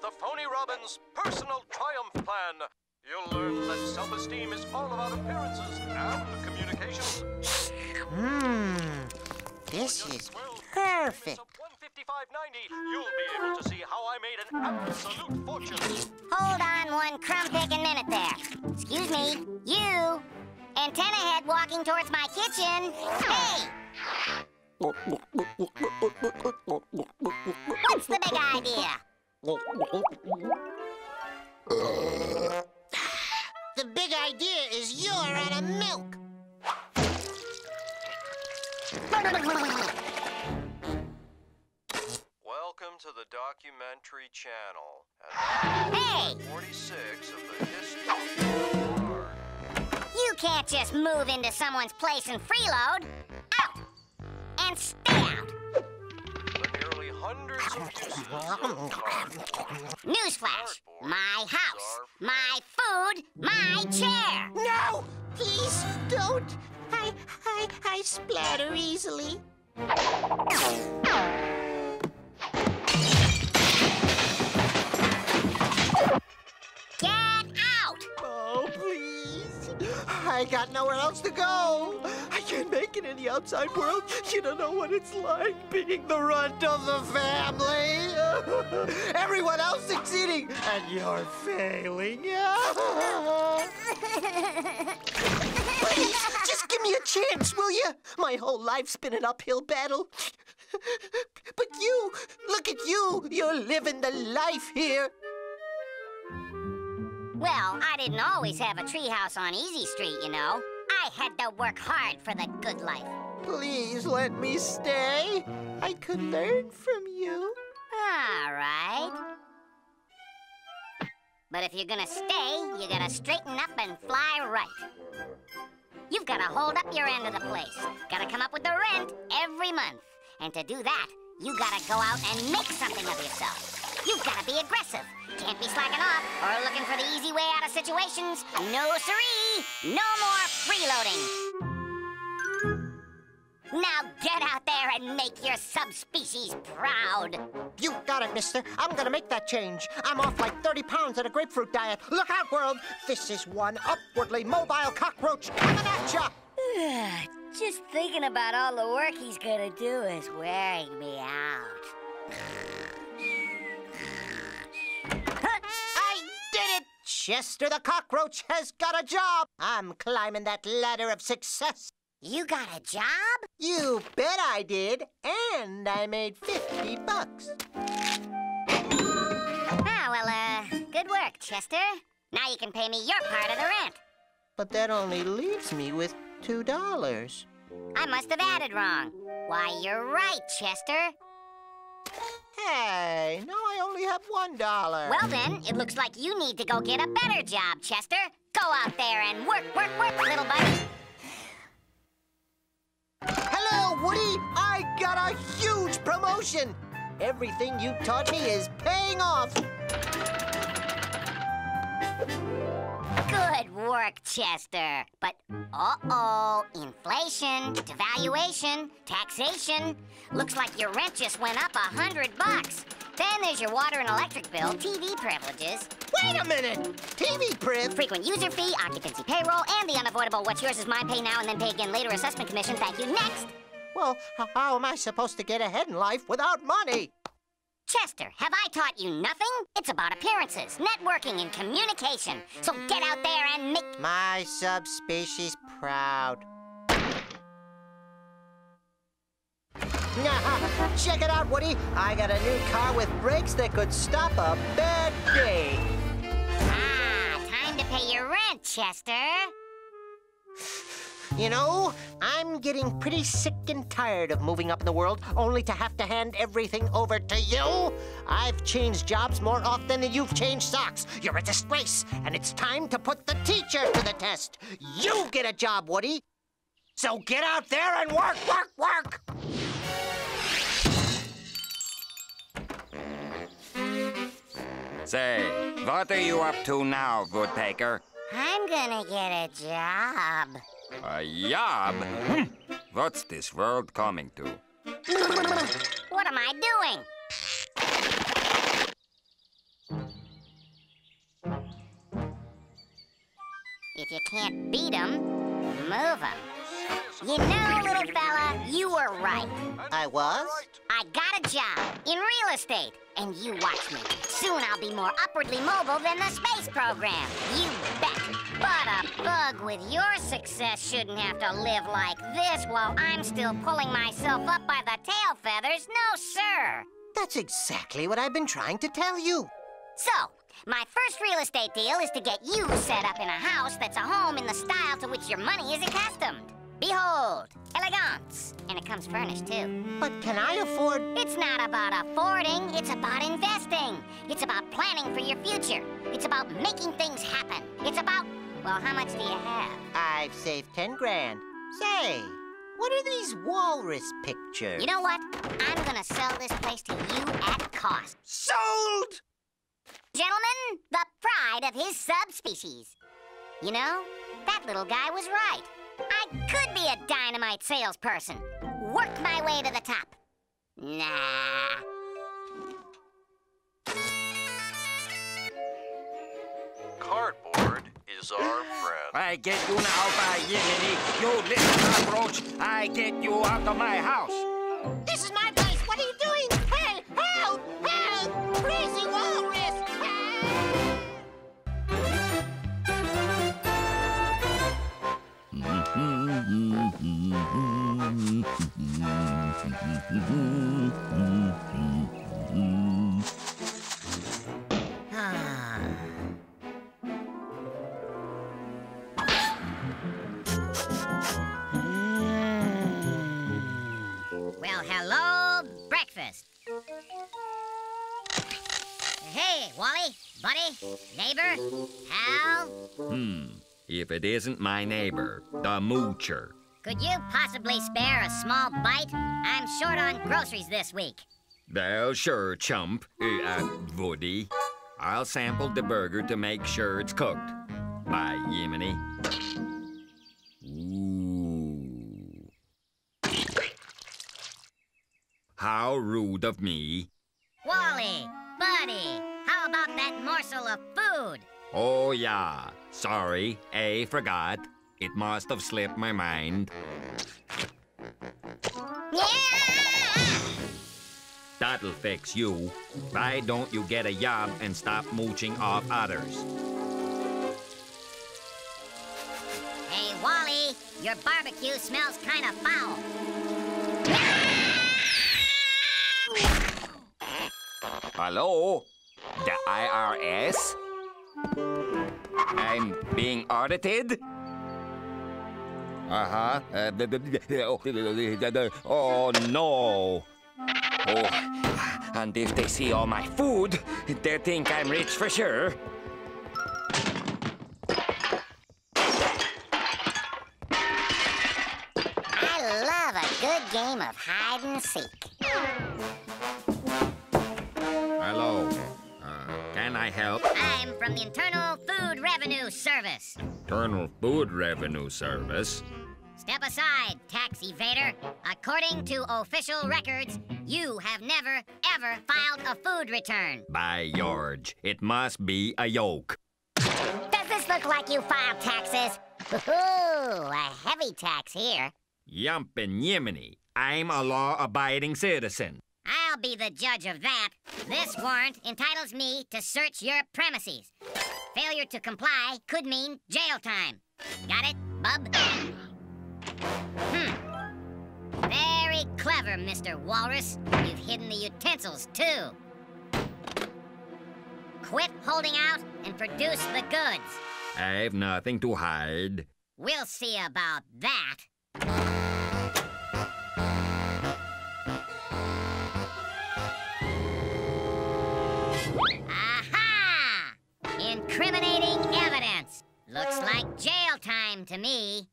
the Phony Robin's personal triumph plan. You'll learn that self-esteem is all about appearances and communication. This is perfect. 155.90, you'll be able to see how I made an absolute fortune. Hold on one crumb-picking minute there. Excuse me, you, antenna head walking towards my kitchen. Hey! What's the big idea? The big idea is you're out of milk. Welcome to the documentary channel. And hey! 46 of the history of the barn. You can't just move into someone's place and freeload. Out! And stay out! The nearly hundreds of uses of newsflash! My house, my food, my chair! No! Please don't! I splatter easily. Get out! Oh, please. I got nowhere else to go. I can't make it in the outside world. You don't know what it's like being the runt of the family. Everyone else succeeding, and you're failing. Please, just give me a chance, will you? My whole life's been an uphill battle. But you, look at you. You're living the life here. Well, I didn't always have a treehouse on Easy Street, you know. I had to work hard for the good life. Please let me stay. I could learn from you. All right. But if you're gonna stay, you gotta straighten up and fly right. You've gotta hold up your end of the place. Gotta come up with the rent every month. And to do that, you gotta go out and make something of yourself. You've gotta be aggressive. Can't be slacking off or looking for the easy way out of situations. No siree, no more freeloading. Now get out there and make your subspecies proud. You got it, mister. I'm gonna make that change. I'm off like 30 pounds on a grapefruit diet. Look out, world! This is one upwardly mobile cockroach coming at ya! Just thinking about all the work he's gonna do is wearing me out. I did it! Chester the cockroach has got a job. I'm climbing that ladder of success. You got a job? You bet I did, and I made 50 bucks. Ah, well, good work, Chester. Now you can pay me your part of the rent. But that only leaves me with $2. I must have added wrong. Why, you're right, Chester. Hey, now I only have $1. Well then, it looks like you need to go get a better job, Chester. Go out there and work, little buddy. Hello, Woody! I got a huge promotion! Everything you taught me is paying off! Good work, Chester. But, uh-oh, inflation, devaluation, taxation. Looks like your rent just went up $100. Then there's your water and electric bill, TV privileges. Wait a minute! TV priv? Frequent user fee, occupancy payroll, and the unavoidable what's yours is mine, pay now and then pay again later assessment commission, thank you, next! Well, how am I supposed to get ahead in life without money? Chester, have I taught you nothing? It's about appearances, networking, and communication. So get out there and make my subspecies proud. Check it out, Woody. I got a new car with brakes that could stop a bad day. Ah, time to pay your rent, Chester. You know, I'm getting pretty sick and tired of moving up in the world only to have to hand everything over to you. I've changed jobs more often than you've changed socks. You're a disgrace, and it's time to put the teacher to the test. You get a job, Woody. So get out there and work! Say, what are you up to now, Woodpecker? I'm gonna get a job. A job? What's this world coming to? What am I doing? if you can't beat 'em, move 'em. You know, little fella, you were right. I was? I got a job in real estate, and you watch me. Soon I'll be more upwardly mobile than the space program. You bet. But a bug with your success shouldn't have to live like this while I'm still pulling myself up by the tail feathers. No, sir. That's exactly what I've been trying to tell you. So, my first real estate deal is to get you set up in a house that's a home in the style to which your money is accustomed. Behold, elegance. And it comes furnished, too. But can I afford? It's not about affording. It's about investing. It's about planning for your future. It's about making things happen. It's about, well, how much do you have? I've saved 10 grand. Say, what are these walrus pictures? You know what? I'm gonna sell this place to you at cost. Sold! Gentlemen, the pride of his subspecies. You know, that little guy was right. I could be a dynamite salesperson. Work my way to the top. Nah. Cardboard is our friend. I get you now by yiggity. You little cockroach. I get you out of my house. This is my place. What are you doing? Hey, help! Help! Crazy walrus! Well, hello, breakfast. Hey, Wally, buddy, neighbor, pal. If it isn't my neighbor, the moocher. Could you possibly spare a small bite? I'm short on groceries this week. Well, sure, chump. Woody. I'll sample the burger to make sure it's cooked. Bye, Yemeni. Ooh. How rude of me. Wally, buddy, how about that morsel of food? Oh, yeah. Sorry, I forgot. It must have slipped my mind. Yeah! That'll fix you. Why don't you get a job and stop mooching off others? Hey, Wally, your barbecue smells kind of foul. Hello? The IRS? I'm being audited? Uh-huh. Oh, no. Oh, and if they see all my food, they think I'm rich for sure. I love a good game of hide and seek. Hello. Can I help? I'm from the Internal Food Revenue Service. Internal Food Revenue Service? Step aside, tax evader. According to official records, you have never, ever filed a food return. By George, it must be a yoke. Does this look like you filed taxes? Ooh, a heavy tax here. Yumpin' Yemeni, I'm a law-abiding citizen. I'll be the judge of that. This warrant entitles me to search your premises. Failure to comply could mean jail time. Got it, bub? Very clever, Mr. Walrus. You've hidden the utensils, too. Quit holding out and produce the goods. I've nothing to hide. We'll see about that. Incriminating evidence. Looks like jail time to me.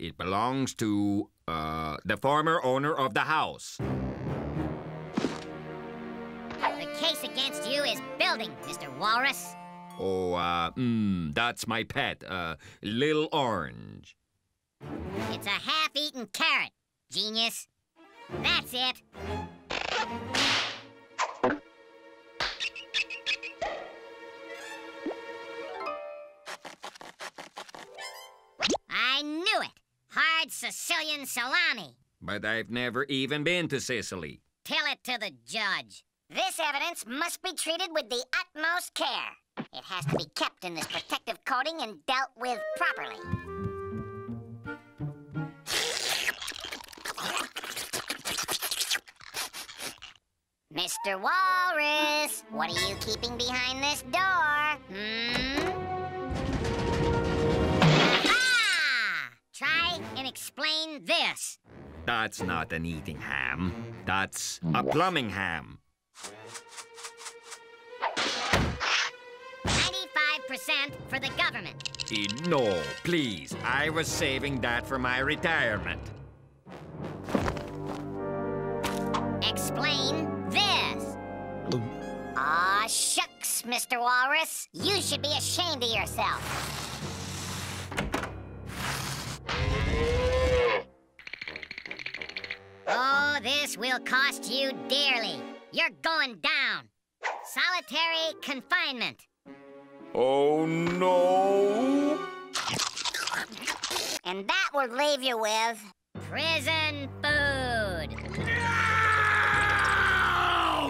It belongs to, the former owner of the house. The case against you is building, Mr. Walrus. Oh, that's my pet, Little Orange. It's a half-eaten carrot, genius. That's it. fried Sicilian salami. But I've never even been to Sicily. Tell it to the judge. This evidence must be treated with the utmost care. It has to be kept in this protective coating and dealt with properly. Mr. Walrus, what are you keeping behind this door? Ah! Try and explain this. That's not an eating ham. That's a plumbing ham. 95% for the government. No, please. I was saving that for my retirement. Explain this. Aw, shucks, Mr. Walrus. You should be ashamed of yourself. Oh, this will cost you dearly. You're going down. Solitary confinement. Oh, no. And that would leave you with prison food.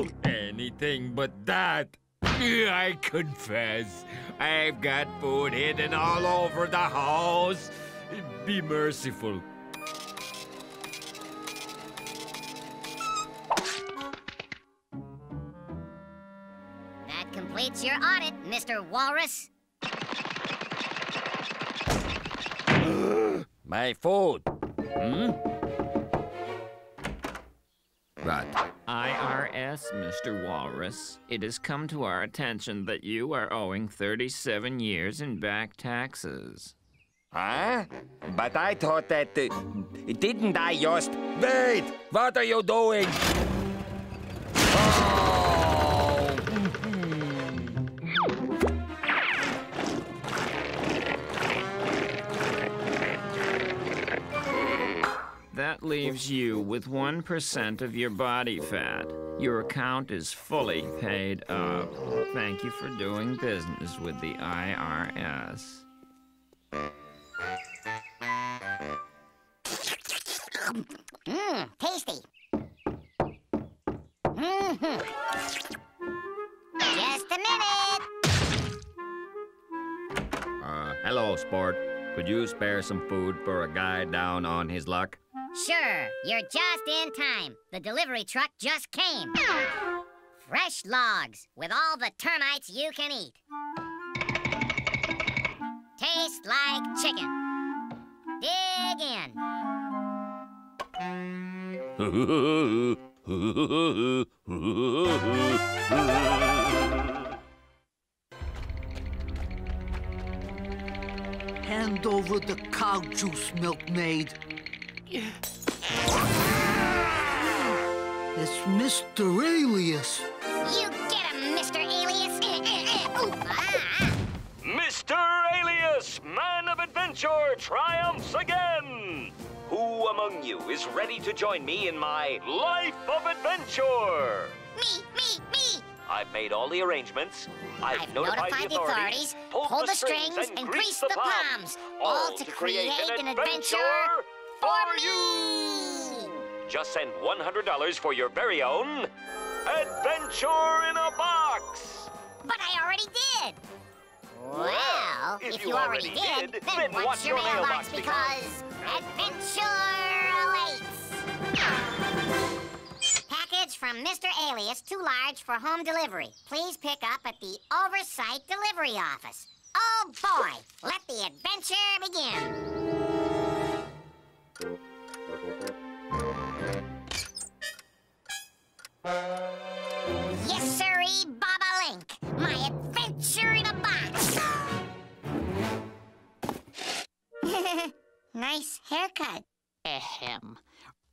No! Anything but that. I confess. I've got food hidden all over the house. Be merciful. Completes your audit, Mr. Walrus. My food. What? IRS, Mr. Walrus. It has come to our attention that you are owing 37 years in back taxes. Huh? But I thought that... didn't I just... Wait! What are you doing? That leaves you with 1% of your body fat. Your account is fully paid up. Thank you for doing business with the IRS. Mmm, tasty. Just a minute. Hello, sport. Could you spare some food for a guy down on his luck? Sure, you're just in time. The delivery truck just came. Fresh logs with all the termites you can eat. Tastes like chicken. Dig in. Hand over the cow juice, milkmaid. It's Mr. Alias. You get him, Mr. Alias. Mr. Alias, man of adventure, triumphs again. Who among you is ready to join me in my life of adventure? Me. I've made all the arrangements. I've notified the authorities, pulled the strings, and greased the palms, all to create an adventure... for me! Just send $100 for your very own adventure in a box! But I already did! Well, if you already did, then watch your mailbox because adventure awaits! Package from Mr. Alias, too large for home delivery. Please pick up at the Oversight Delivery Office. Oh boy, let the adventure begin! Yes, sirree, Baba Link. My adventure in a box. Nice haircut. Ahem.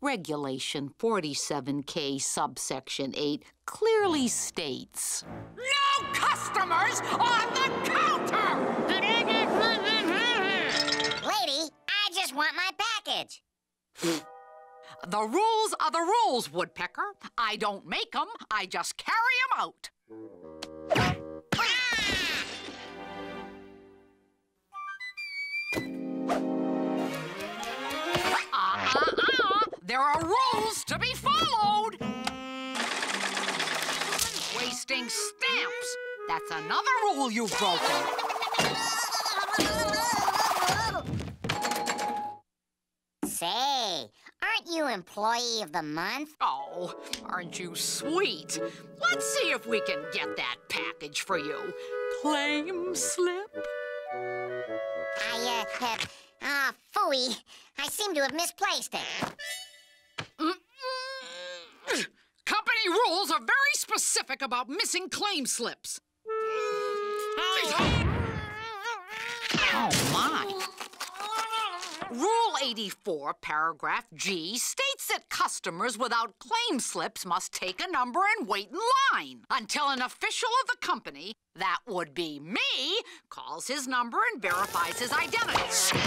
Regulation 47K subsection 8 clearly states... No customers on the counter! Lady, I just want my package. The rules are the rules, Woodpecker. I don't make them, I just carry them out. Ah! There are rules to be followed. Wasting stamps. That's another rule you've broken. Say, aren't you Employee of the Month? Oh, aren't you sweet? Let's see if we can get that package for you. Claim slip. Ah, phooey. I seem to have misplaced it. Company rules are very specific about missing claim slips. Oh, my. Rule 84, paragraph G, states that customers without claim slips must take a number and wait in line until an official of the company, that would be me, calls his number and verifies his identity.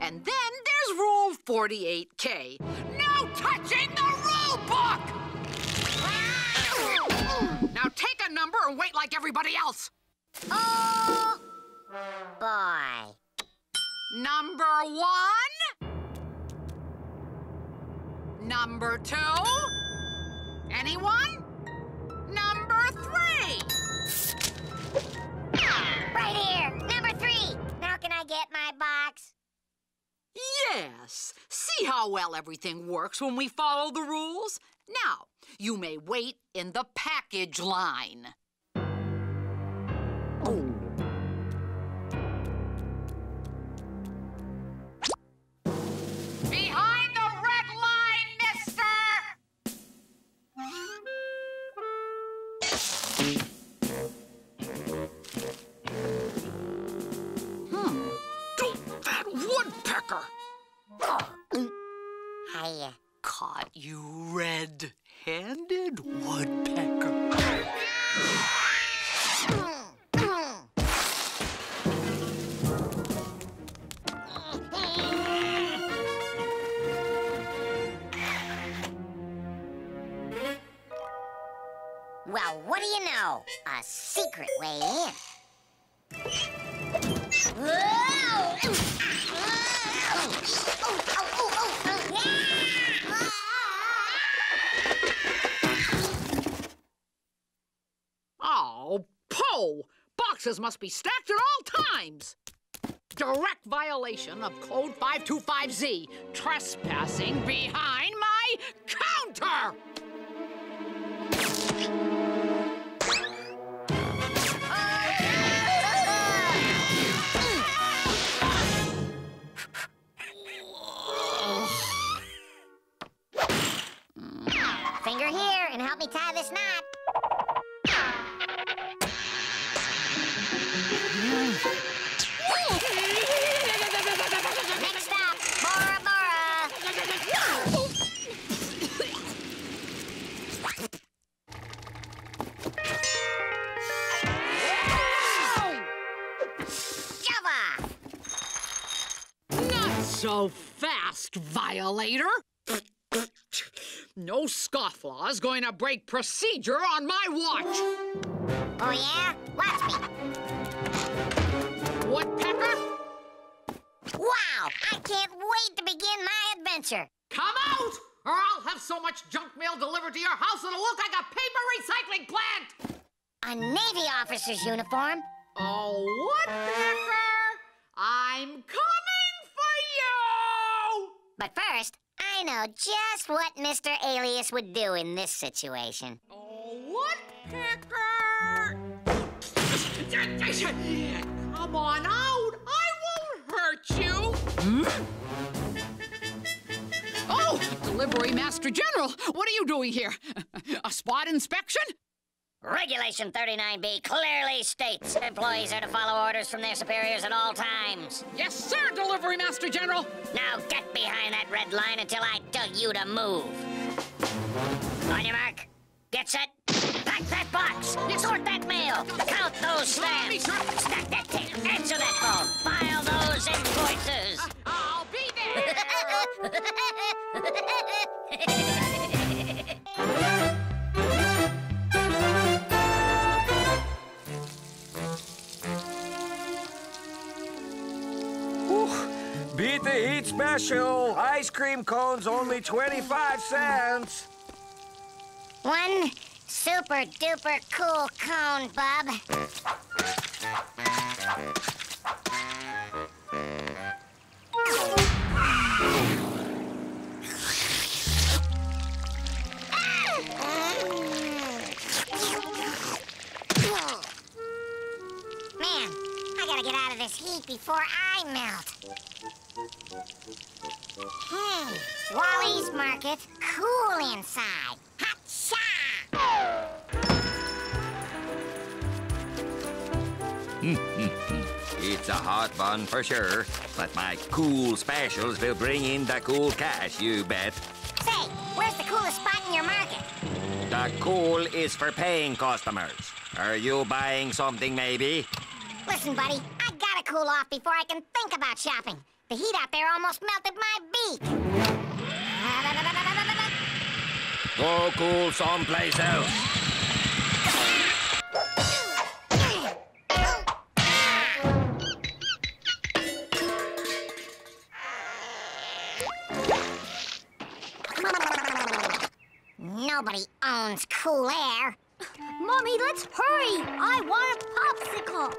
And then there's Rule 48K. No touching the rule book! Now take a number and wait like everybody else. Oh, boy. Number 1. Number 2. Anyone? Number 3. Right here. Number 3. Now can I get my box? Yes. See how well everything works when we follow the rules? Now, you may wait in the package line. I caught you red-handed, Woodpecker. Well, what do you know? A secret way in. Boxes must be stacked at all times. Direct violation of Code 525Z. Trespassing behind my counter! Finger here and help me tie this knot. So fast, violator! No scofflaw is going to break procedure on my watch! Oh, yeah? Watch me! Woodpecker? Wow! I can't wait to begin my adventure! Come out, or I'll have so much junk mail delivered to your house it'll look like a paper recycling plant! A Navy officer's uniform? Oh, Woodpecker! I'm coming! But first, I know just what Mr. Alias would do in this situation. Oh, Woodpecker! Come on out! I won't hurt you! Oh, Delivery Master General! What are you doing here? A spot inspection? Regulation 39B clearly states employees are to follow orders from their superiors at all times. Yes, sir, Delivery Master General. Now get behind that red line until I tell you to move. On your mark, get set, pack that box, sort that mail, count those stamps, stack that tape, answer that phone, file those invoices. I'll be there. Beat the heat Midnight Special. Ice cream cones only 25 cents. One super duper cool cone, Bob. Man, I gotta get out of this heat before I melt. Hey, Wally's Market, cool inside. It's a hot bun for sure, but my cool specials will bring in the cool cash, you bet. Say, where's the coolest spot in your market? The cool is for paying customers. Are you buying something, maybe? Listen, buddy, I gotta cool off before I can think about shopping. The heat out there almost melted my beak. Go cool someplace else. Nobody owns cool air. Mommy, let's hurry. I want a popsicle.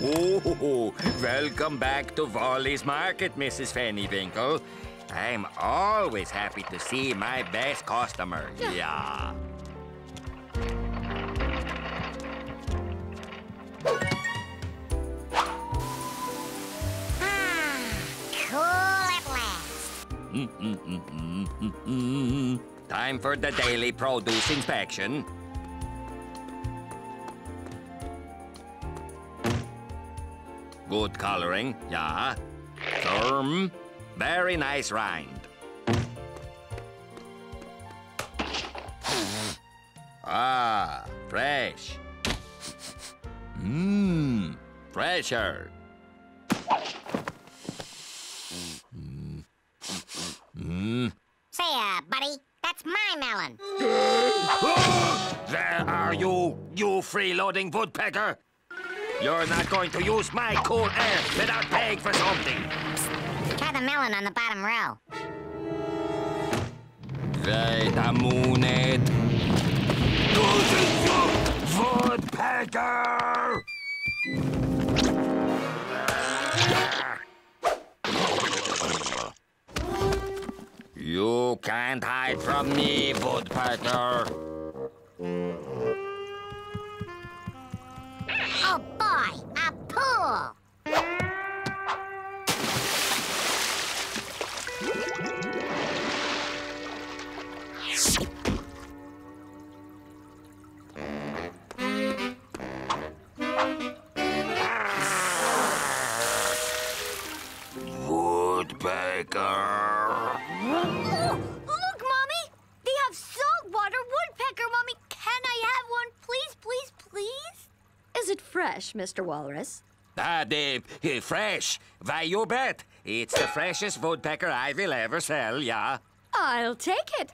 Oh, welcome back to Wally's Market, Mrs. Fennywinkle. I'm always happy to see my best customer. Yeah. Time for the daily produce inspection. Good coloring, yeah. Firm, very nice rind. Ah, fresh. Mmm, fresher. Say, buddy, that's my melon. There are you freeloading woodpecker. You're not going to use my cool air without paying for something. Psst, try the melon on the bottom row. Wait a minute. This is your woodpecker! You can't hide from me, woodpecker. Oh boy, a pool! Woodpecker. Is it fresh, Mr. Walrus? Ah, fresh. Why, you bet. It's the freshest woodpecker I will ever sell, yeah. I'll take it.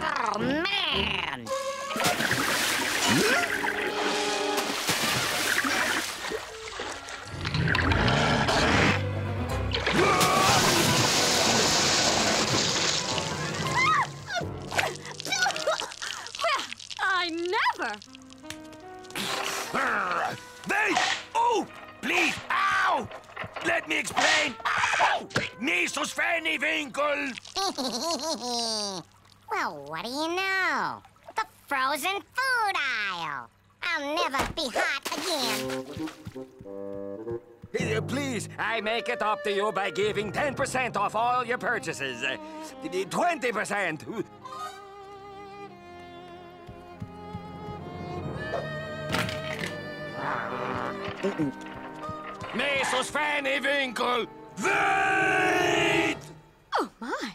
Oh, man! Wait! Oh! Please! Ow! Let me explain! Ow! Mrs. Fennywinkle! Well, what do you know? The frozen food aisle! I'll never be hot again! Please, I make it up to you by giving 10% off all your purchases. 20%! Mrs. Fennywinkle, wait! Oh, my.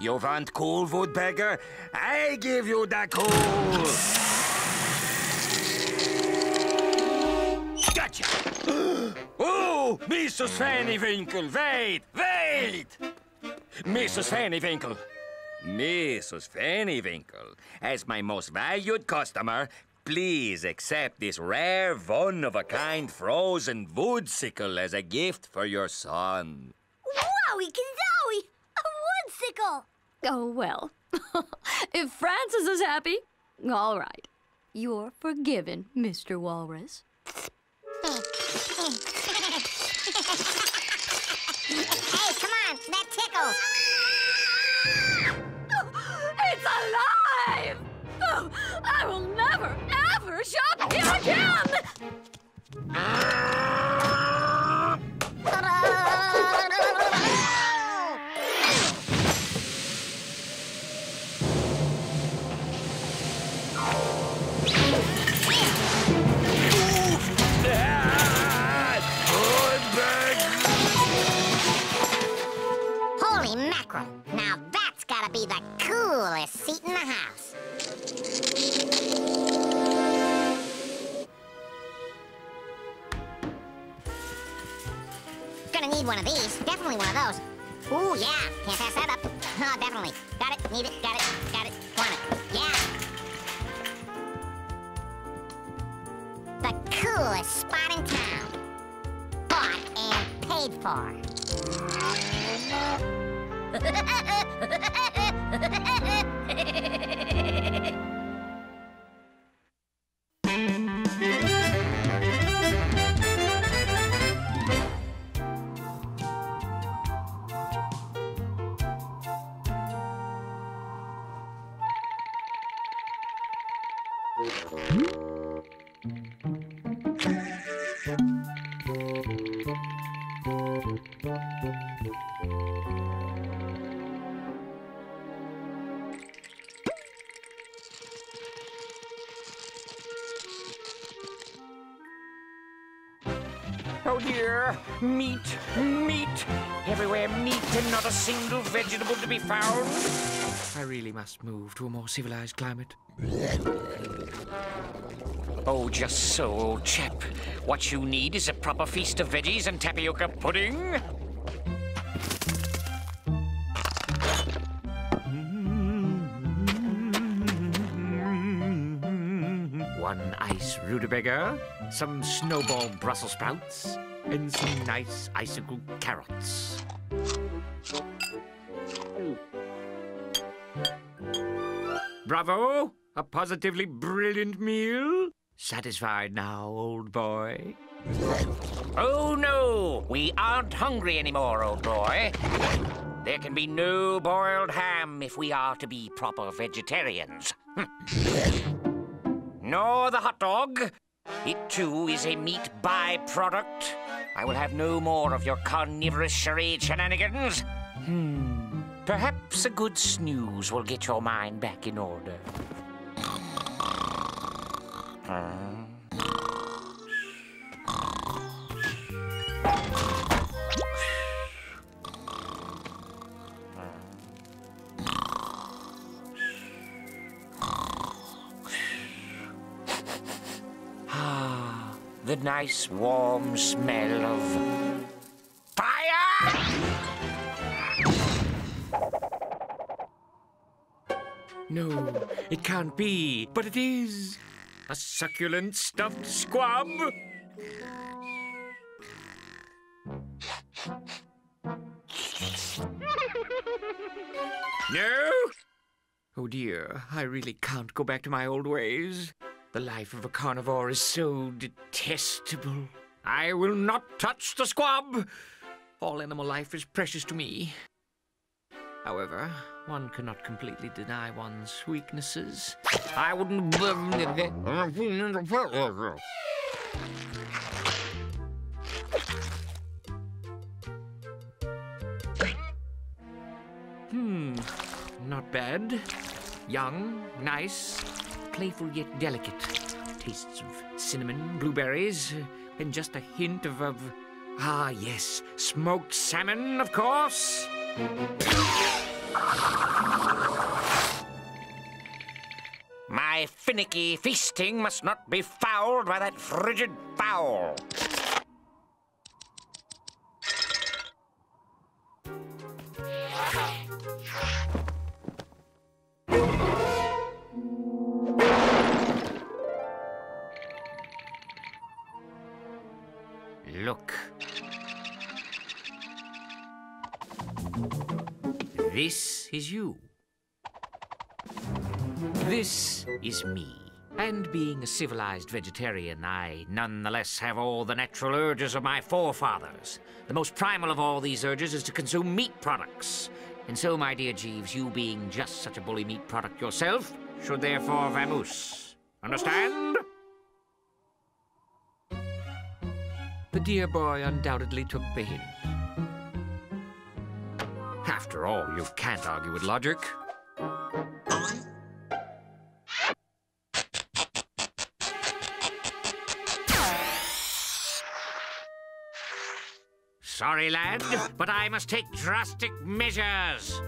You want cool, woodpecker? I give you the cool. Gotcha! Oh, Mrs. Fennywinkle, wait! Mrs. Fennywinkle. Mrs. Fennywinkle, as my most valued customer, please accept this rare, one-of-a-kind frozen woodsicle as a gift for your son. Wowie-kazowie! A woodsicle! Oh, well. If Francis is happy, all right. You're forgiven, Mr. Walrus. Hey, come on! That tickles! It's alive! Oh, I will never, ever shop here again! Holy mackerel! Now that's gotta be the coolest seat in the house. Gonna need one of these. Definitely one of those. Ooh, yeah. Can't pass that up. Oh, definitely. Got it. Need it. Got it. Got it. Want it. Yeah. The coolest spot in town. Bought and paid for. Oh dear, meat, meat, everywhere meat and not a single vegetable to be found. I really must move to a more civilized climate. Oh, just so, old chap. What you need is a proper feast of veggies and tapioca pudding. One ice rutabaga, some snowball Brussels sprouts, and some nice icicle carrots. Bravo! A positively brilliant meal. Satisfied now, old boy? Oh, no! We aren't hungry anymore, old boy. There can be no boiled ham if we are to be proper vegetarians. Nor the hot dog. It, too, is a meat byproduct. I will have no more of your carnivorous charade shenanigans. Perhaps a good snooze will get your mind back in order. Ah, the nice warm smell of fire! No, it can't be, but it is. A succulent stuffed squab? No? Oh dear, I really can't go back to my old ways. The life of a carnivore is so detestable. I will not touch the squab. All animal life is precious to me. However, one cannot completely deny one's weaknesses. I wouldn't... Not bad. Young, nice, playful yet delicate. Tastes of cinnamon, blueberries, and just a hint of... Ah, yes, smoked salmon, of course. My finicky feasting must not be fouled by that frigid fowl. This is you. This is me. And being a civilized vegetarian, I nonetheless have all the natural urges of my forefathers. The most primal of all these urges is to consume meat products. And so, my dear Jeeves, you being just such a bully meat product yourself, should therefore vamoose. Understand? The dear boy undoubtedly took the hint. After all, you can't argue with logic. Sorry, lad, but I must take drastic measures.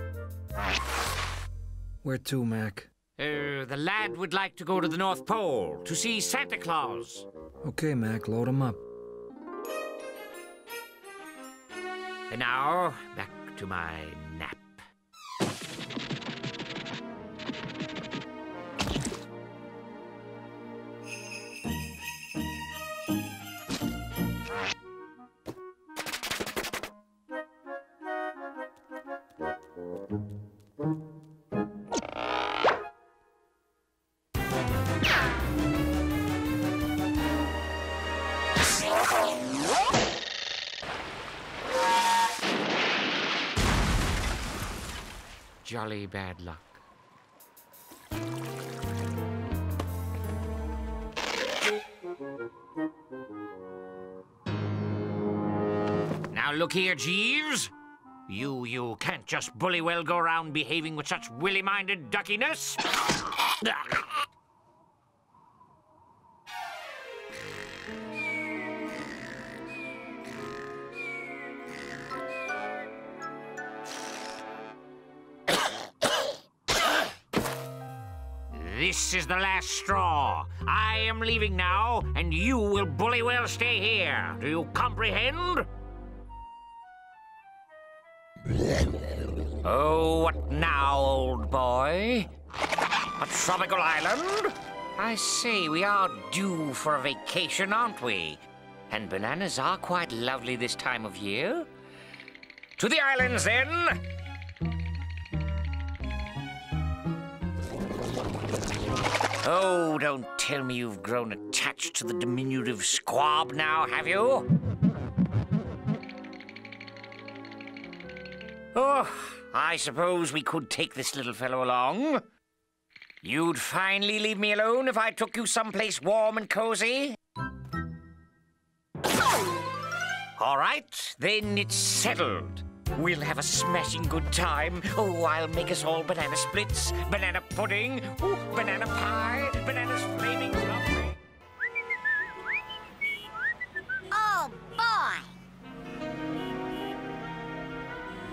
Where to, Mac? The lad would like to go to the North Pole to see Santa Claus. Okay, Mac, load him up. And now, back to my nap. Jolly bad luck. Now look here, Jeeves. You can't just bully well go round behaving with such willy-minded duckiness. This is the last straw. I am leaving now, and you will bully well stay here. Do you comprehend? Oh, what now, old boy? A tropical island? I say, we are due for a vacation, aren't we? And bananas are quite lovely this time of year. To the islands, then! Oh, don't tell me you've grown attached to the diminutive squab now, have you? Oh, I suppose we could take this little fellow along. You'd finally leave me alone if I took you someplace warm and cozy? All right, then it's settled. We'll have a smashing good time. Oh, I'll make us all banana splits, banana pudding, ooh, banana pie, bananas flaming lovely. Oh, boy!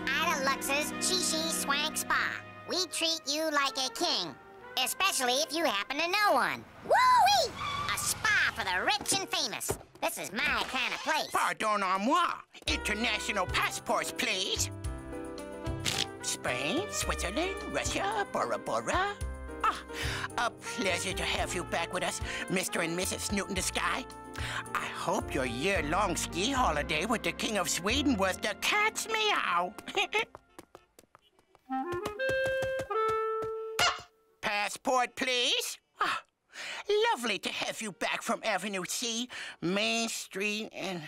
Ada Lux's Chi-Chi Swank Spa. We treat you like a king, especially if you happen to know one. Woo-wee! A spa for the rich and famous. This is my kind of place. Pardonnez-moi. International passports, please. Spain, Switzerland, Russia, Bora Bora. Ah, a pleasure to have you back with us, Mr. and Mrs. Newton the Sky. I hope your year-long ski holiday with the King of Sweden was the cat's meow. Passport, please. Ah. Lovely to have you back from Avenue C, Main Street, and...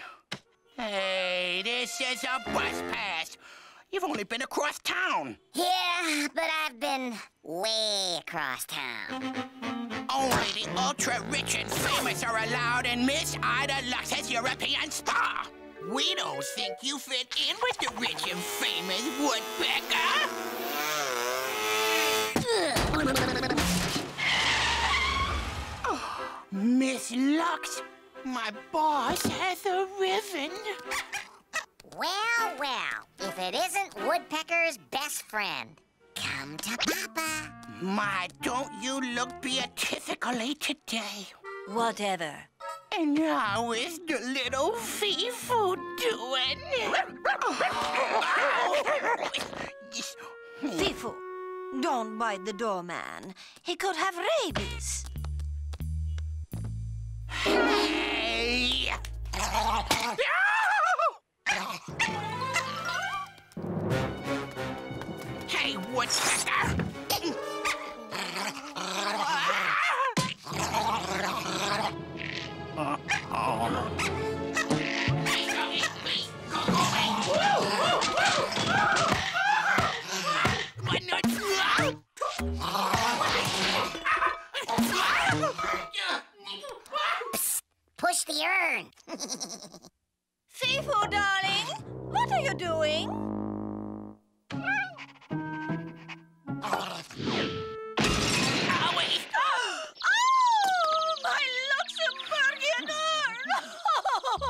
Hey, this is a bus pass. You've only been across town. Yeah, but I've been way across town. Only the ultra-rich and famous are allowed in Miss Ida Lux's European Spa. We don't think you fit in with the rich and famous, Woodpecker. Miss Lux, my boss has a ribbon. Well, well, if it isn't Woodpecker's best friend. Come to Papa. My, don't you look beatifically today. Whatever. And how is the little Fifu doing? Fifu, don't bite the doorman. He could have rabies. Hey! Woodpecker! Psst, push the urn. Fifu, darling, what are you doing? Oh, my Luxembourgian urn! Oh, no.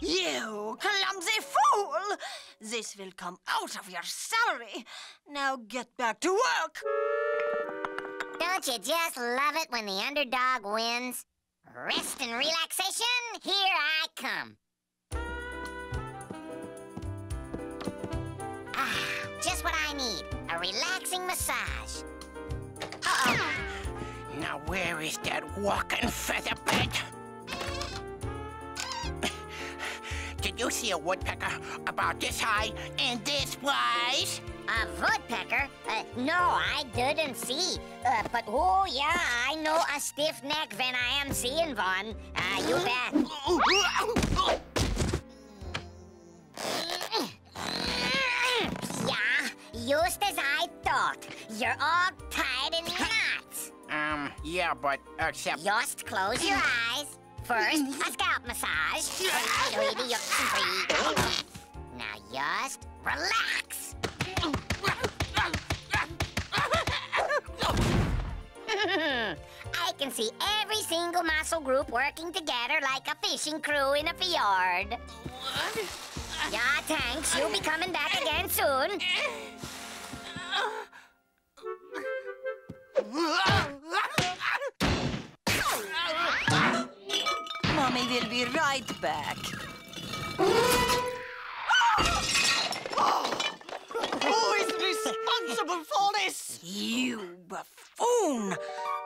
You clumsy fool! This will come out of your salary. Now get back to work. Don't you just love it when the underdog wins? Rest and relaxation, here I come. Ah, just what I need, a relaxing massage. Uh-oh. Now where is that walking feather bed? Did you see a woodpecker about this high and this wise? A woodpecker? No, I didn't see. But oh yeah, I know a stiff neck when I am seeing one. You bet. Yeah, just as I thought. You're all tied in knots. Yeah, but except... Just close your eyes. First, a scalp massage. Now just relax. I can see every single muscle group working together like a fishing crew in a fjord. Yeah, thanks. You'll be coming back again soon. Mommy will be right back. Who is responsible for this? You buffoon!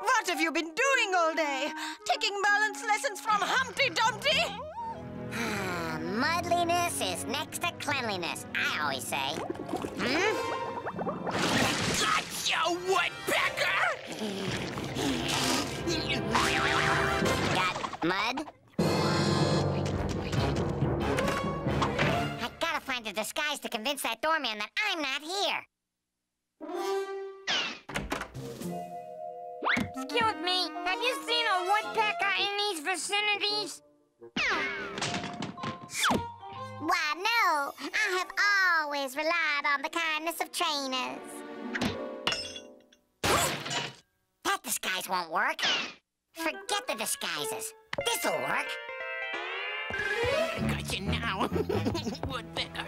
What have you been doing all day? Taking balance lessons from Humpty Dumpty? Muddliness is next to cleanliness, I always say. Got you, Woodpecker! Got mud? A disguise to convince that doorman that I'm not here. Excuse me, have you seen a woodpecker in these vicinities? Why, no. I have always relied on the kindness of trainers. That disguise won't work. Forget the disguises. This'll work. Got you now, woodpecker.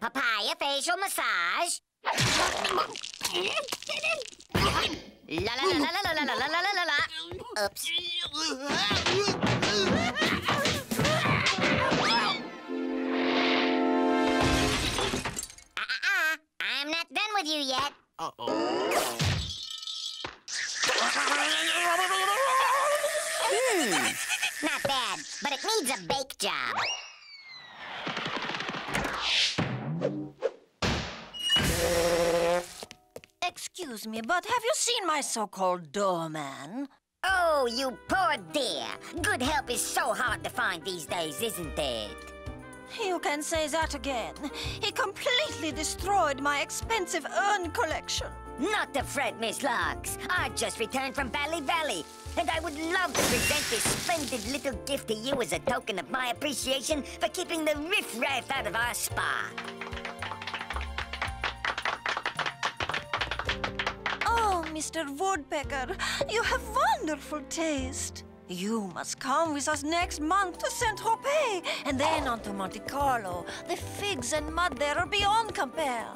Papaya facial massage. La la la la la la la la la la. Oops. I'm not done with you yet. Uh-oh. Not bad, but it needs a bake job. Excuse me, but have you seen my so-called doorman? Oh, you poor dear. Good help is so hard to find these days, isn't it? You can say that again. He completely destroyed my expensive urn collection. Not to fret, Miss Lux. I just returned from Valley, and I would love to present this splendid little gift to you as a token of my appreciation for keeping the riffraff out of our spa. Oh, Mr. Woodpecker, you have wonderful taste. You must come with us next month to Saint-Tropez, and then on to Monte Carlo. The figs and mud there are beyond compare.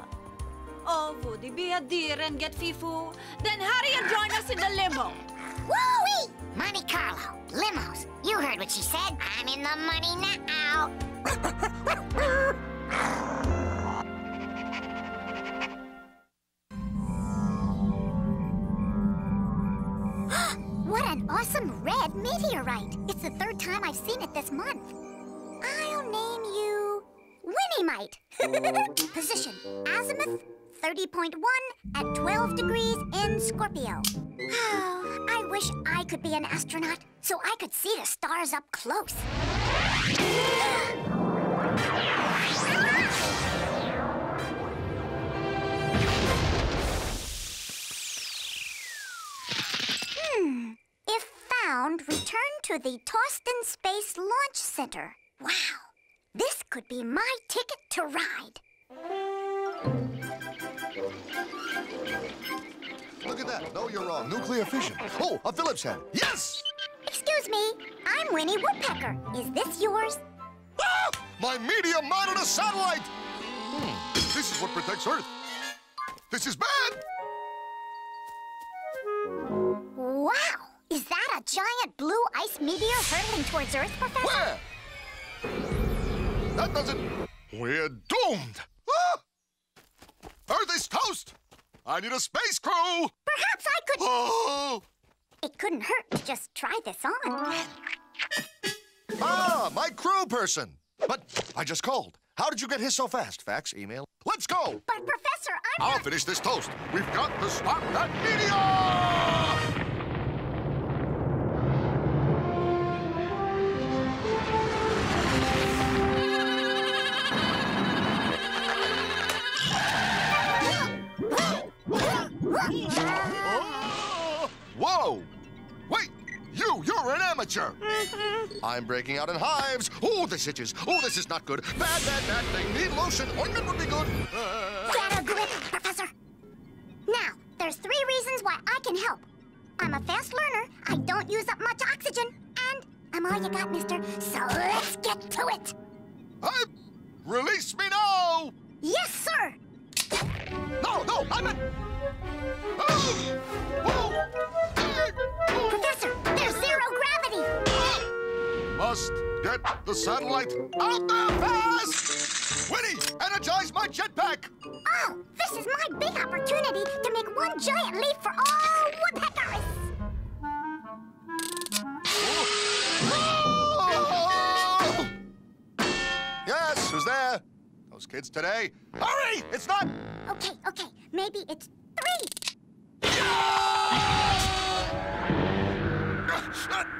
Oh, Woody, be a dear and get Fifu. Then hurry and join us in the limo. Woo-wee! Monte Carlo, limos. You heard what she said. I'm in the money now. What an awesome red meteorite. It's the third time I've seen it this month. I'll name you Winnie. Mennonite. Position, azimuth, 30.1 at 12 degrees in Scorpio. Oh, I wish I could be an astronaut so I could see the stars up close. If found, return to the Torsten Space Launch Center. Wow, this could be my ticket to ride. Look at that. No, you're wrong. Nuclear fission. Oh, a Phillips head. Yes! Excuse me. I'm Winnie Woodpecker. Is this yours? Ah! My medium mounted a satellite! This is what protects Earth. This is bad! Wow! Is that a giant blue ice meteor hurtling towards Earth, Professor? Where? That doesn't... We're doomed! Ah! Earth is toast! I need a space crew! Perhaps I could... Oh! It couldn't hurt to just try this on. Ah, my crew person! But I just called. How did you get his so fast? Fax, email? Let's go! But, Professor, I'll finish this toast. We've got to stop that meteor! Whoa! Wait! You're an amateur! I'm breaking out in hives! Oh, this itches! Oh, this is not good! Bad, bad, bad thing! Need lotion! Ointment would be good! Get a grip, Professor! Now, there's 3 reasons why I can help. I'm a fast learner, I don't use up much oxygen, and I'm all you got, mister, so let's get to it! Release me now! Yes, sir! No, I'm not... Oh! Whoa! Professor, there's 0 gravity! Must get the satellite out there fast! Winnie, energize my jetpack! Oh, this is my big opportunity to make one giant leap for all woodpeckers! Oh. Yes, who's there? Those kids today. Hurry! It's not... Okay. Maybe it's 3. Yeah!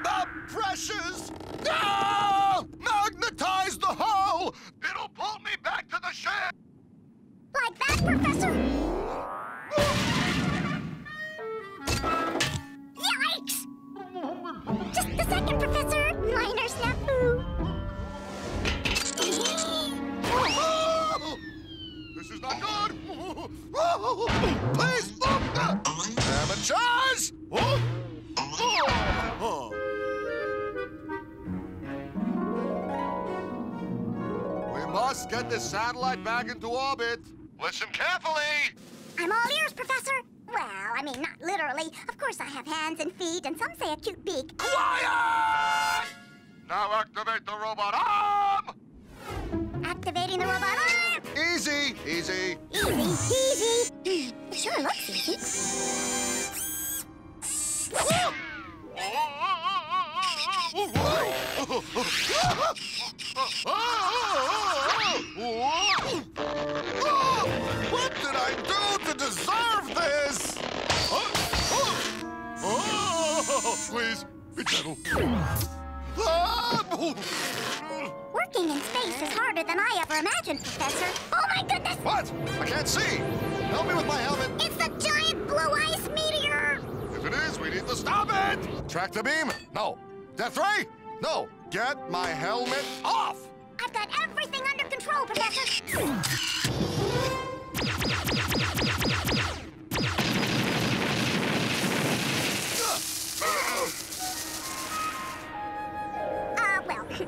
The pressures! No! Magnetize the hull! It'll pull me back to the ship! Like that, Professor? Yikes! Just a second, Professor. Minor snafu. This is not good! Please look! Amateurs! We must get this satellite back into orbit. Listen carefully! I'm all ears, Professor. Well, I mean, not literally. Of course I have hands and feet, and some say a cute beak. Quiet! Now activate the robot arm! Activating the robot arm! Easy. It sure looks easy. What did I do to deserve this? Please, be gentle. Working in space is harder than I ever imagined, Professor. Oh, my goodness! What? I can't see. Help me with my helmet. It's the giant blue ice meteor! If it is, we need to stop it! Track the beam? No. Death ray? No. Get my helmet off! I've got everything under control, Professor.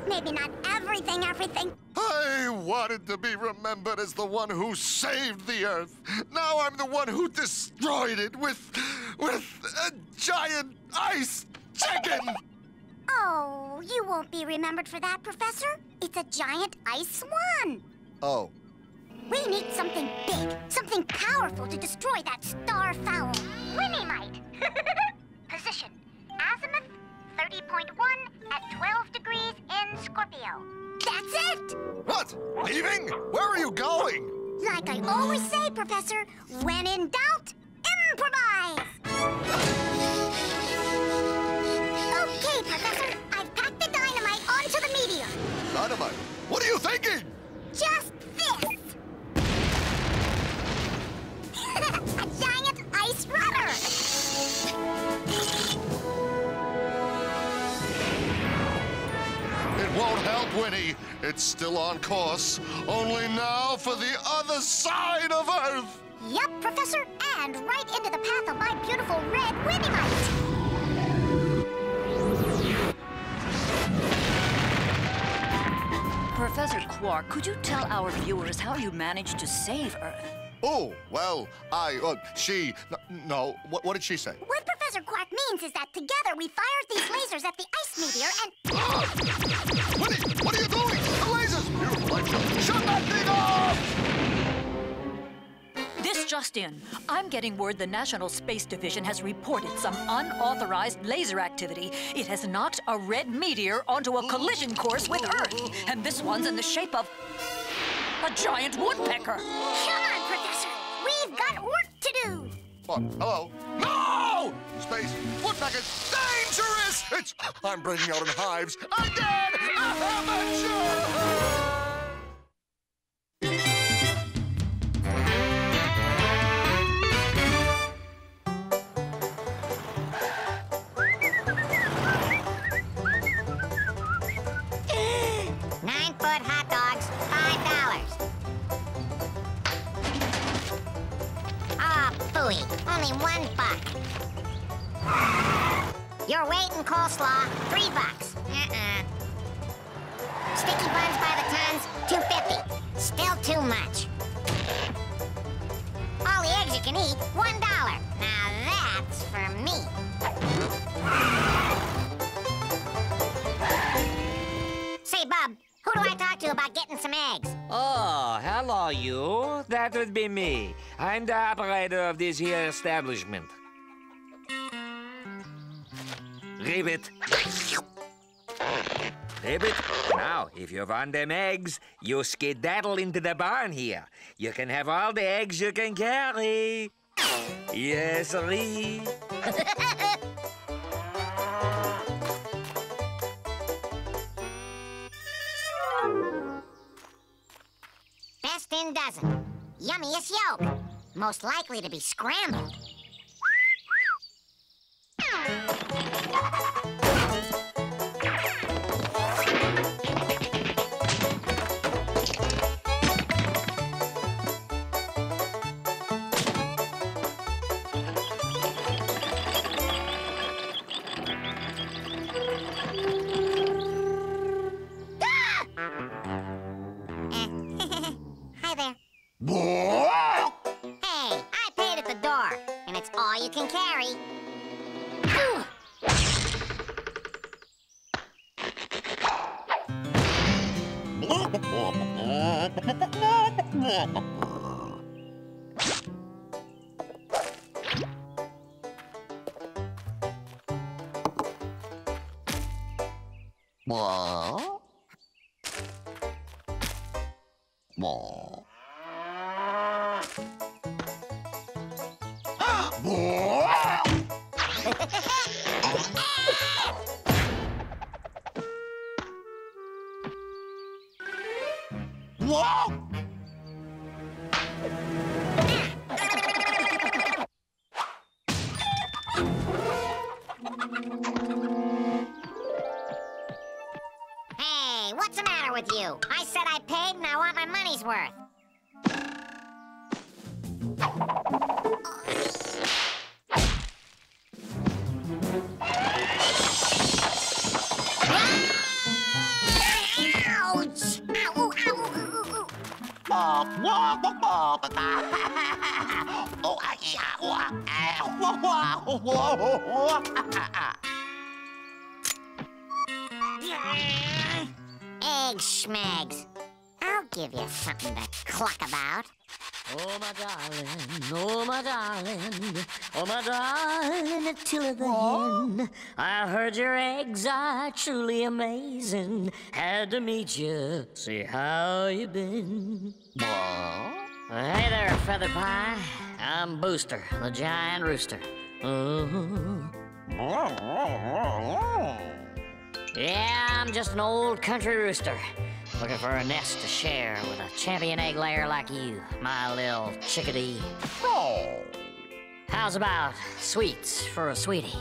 Maybe not everything. I wanted to be remembered as the one who saved the Earth. Now I'm the one who destroyed it with a giant ice chicken. Oh, you won't be remembered for that, Professor. It's a giant ice swan. Oh. We need something big, something powerful to destroy that star fowl. Winnie might. Position, azimuth. 30.1 at 12 degrees in Scorpio. That's it! What? Leaving? Where are you going? Like I always say, Professor, when in doubt, improvise! Okay, Professor, I've packed the dynamite onto the meteor. Dynamite? What are you thinking? Just this. A giant ice rudder. It won't help, Winnie. It's still on course, only now for the other side of Earth. Yep, Professor, and right into the path of my beautiful red Winnymite. Professor Quark, could you tell our viewers how you managed to save Earth? Oh, well, what did she say? What Professor Quark means is that together we fired these lasers at the ice meteor and... Ah! What are you doing? The lasers! Shut that thing off! This just in. I'm getting word the National Space Division has reported some unauthorized laser activity. It has knocked a red meteor onto a collision course with Earth, and this one's in the shape of a giant woodpecker. Come on, Professor. We've got work to do. What? Hello? No! Space woodpeckers, dangerous! I'm breaking out in hives again! Amateur! Only $1. Your weight in coleslaw, $3. Sticky buns by the tons, $2.50. Still too much. All the eggs you can eat, $1. Now that's for me. Say, Bub, who do I talk to about getting some eggs? Oh, hello, you. That would be me. I'm the operator of this here establishment. Ribbit. Ribbit, now, if you want them eggs, you skedaddle into the barn here. You can have all the eggs you can carry. Yes, Ree. Best in dozen. Yummiest yolk. Most likely to be scrambled. Egg schmags. I'll give you something to cluck about. Oh, my darling, oh, my darling, oh, my darling, till the end. I heard your eggs are truly amazing. Had to meet you, see how you been. Hey there, Feather Pie. I'm Booster, the giant rooster. Yeah, I'm just an old country rooster. Looking for a nest to share with a champion egg layer like you, my little chickadee. Oh. How's about sweets for a sweetie?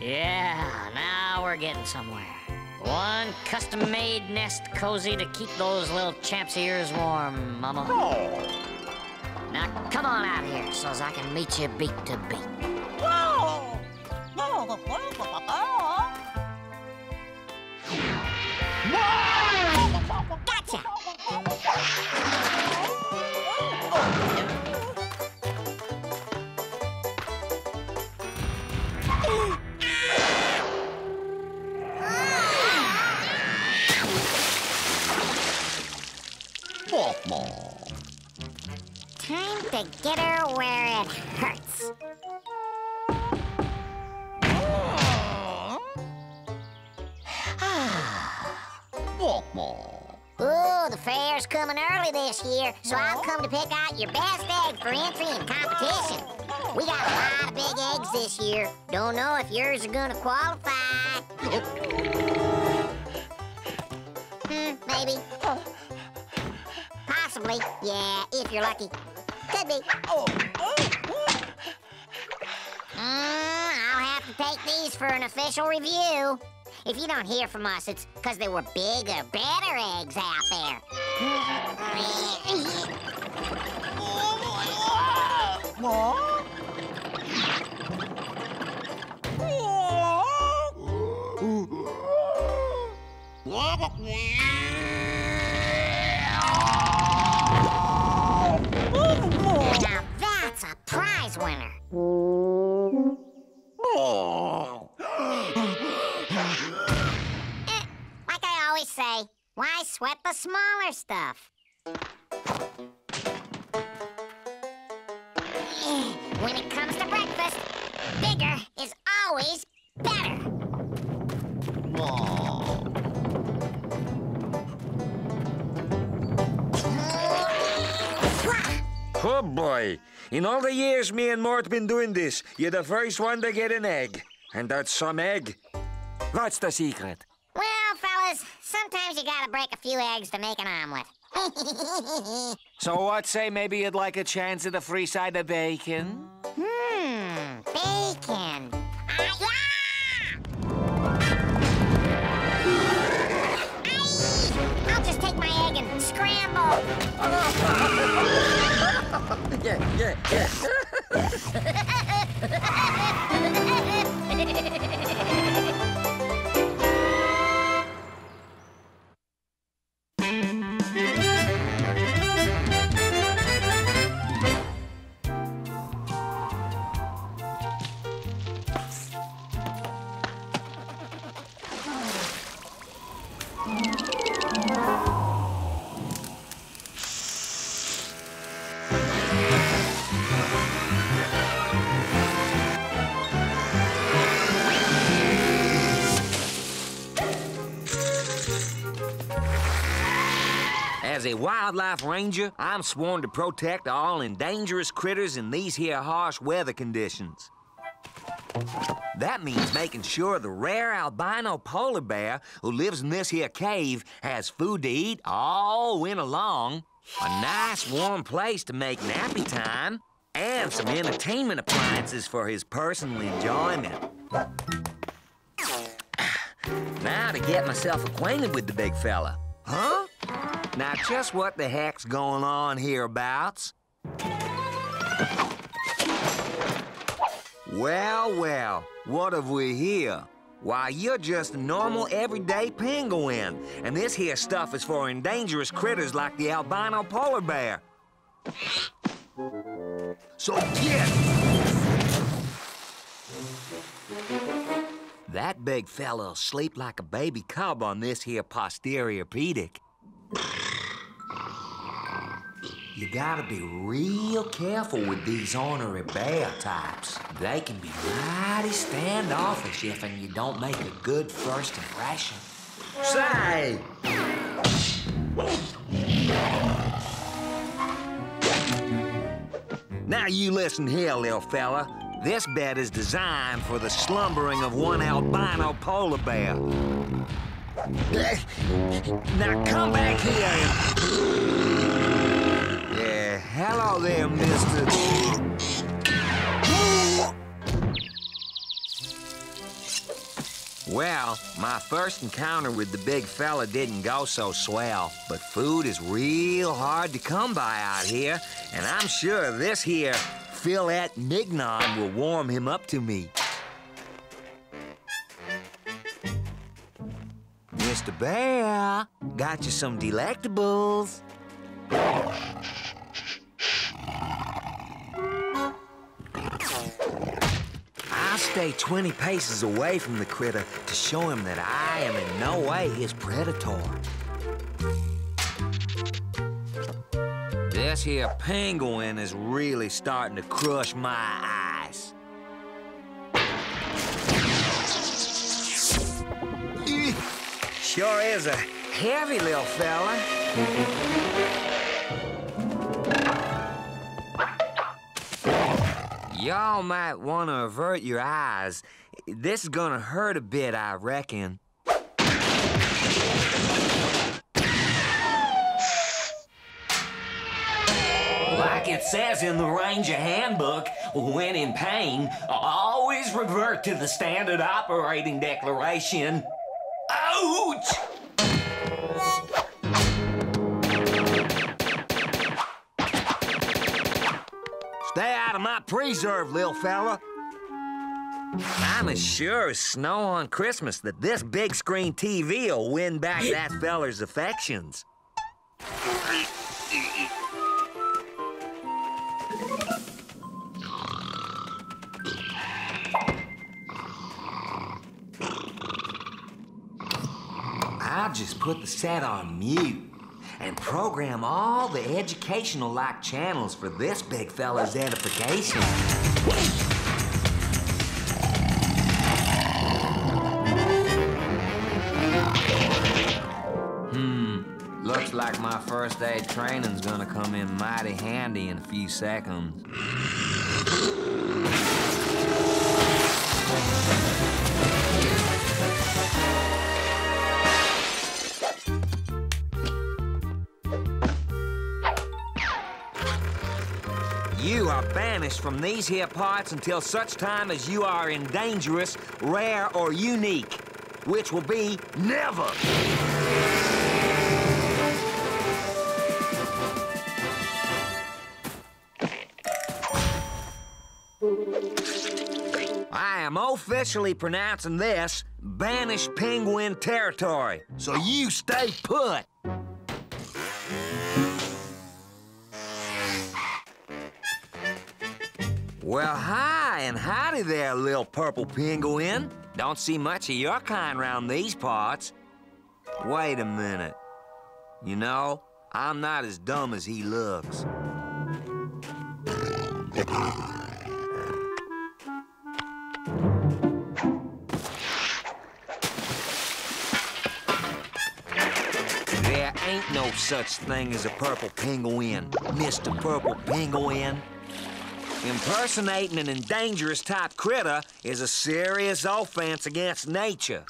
Yeah, now we're getting somewhere. One custom-made nest cozy to keep those little champ's ears warm, Mama. Oh. Now come on out here so's I can meet you beak to beak. Oh. Gotcha! Time to get her where it hurts. Ooh, the fair's coming early this year, so I've come to pick out your best egg for entry in competition. We got a lot of big eggs this year. Don't know if yours are gonna qualify. Maybe. Possibly. Yeah, if you're lucky. Could be. I'll have to take these for an official review. If you don't hear from us, it's because there were bigger, better eggs out there. Now that's a prize winner. Say, why sweat the smaller stuff? When it comes to breakfast, bigger is always better. Oh boy, in all the years me and Mort been doing this, you're the first one to get an egg. And that's some egg. What's the secret? Well, fellas, sometimes you gotta break a few eggs to make an omelet. So what say maybe you'd like a chance at a free side of bacon? Bacon. Yeah! I'll just take my egg and scramble. As a wildlife ranger, I'm sworn to protect all endangered critters in these here harsh weather conditions. That means making sure the rare albino polar bear who lives in this here cave has food to eat all winter long, a nice warm place to make nappy time, and some entertainment appliances for his personal enjoyment. Now to get myself acquainted with the big fella. Huh? Now, just what the heck's going on hereabouts? Well, well, what have we here? Why, you're just a normal, everyday penguin, and this here stuff is for endangered critters like the albino polar bear. So get! That big fella'll sleep like a baby cub on this here posterior pedic. You gotta be real careful with these ornery bear types. They can be mighty standoffish if and you don't make a good first impression. Say! Now you listen here, little fella. This bed is designed for the slumbering of one albino polar bear. Now come back here and... Yeah, hello there, mister. Well, my first encounter with the big fella didn't go so swell, but food is real hard to come by out here, and I'm sure this here Philette Mignon will warm him up to me. Mr. Bear, got you some delectables. I'll stay 20 paces away from the critter to show him that I am in no way his predator. This here penguin is really starting to crush my eyes. Sure is a heavy little fella. Y'all might want to avert your eyes. This is gonna hurt a bit, I reckon. Like it says in the Ranger Handbook, when in pain, always revert to the Standard Operating Declaration. Ouch! Stay out of my preserve, little fella. I'm as sure as snow on Christmas that this big screen TV will win back that fella's affections. I'll just put the set on mute and program all the educational-like channels for this big fella's edification. Looks like my first aid training's gonna come in mighty handy in a few seconds. You are banished from these here parts until such time as you are in dangerous, rare, or unique, which will be never. I am officially pronouncing this banished penguin territory, so you stay put. Well, hi and howdy there, little purple penguin. Don't see much of your kind around these parts. Wait a minute. You know, I'm not as dumb as he looks. There ain't no such thing as a purple penguin, Mr. Purple Penguin. Impersonating an endangerous type critter is a serious offense against nature.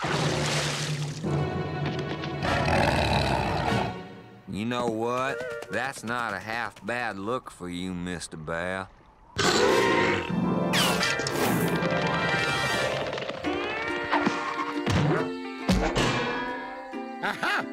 You know what? That's not a half bad look for you, Mr. Bear. Aha!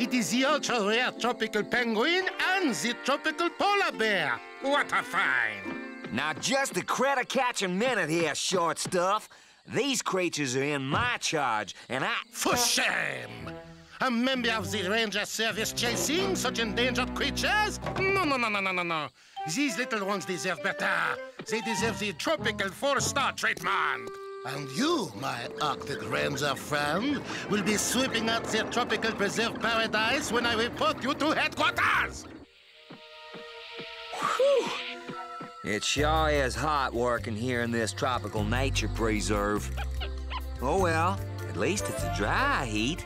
It is the ultra-rare tropical penguin and the tropical polar bear. What a find! Now, just a critter-catching minute here, short stuff. These creatures are in my charge, and I... For shame! A member of the Ranger Service chasing such endangered creatures? No. These little ones deserve better. They deserve the tropical four-star treatment. And you, my Arctic Ranger friend, will be sweeping out their tropical preserve paradise when I report you to headquarters! Whew. It sure is hot working here in this tropical nature preserve. Oh well, at least it's a dry heat.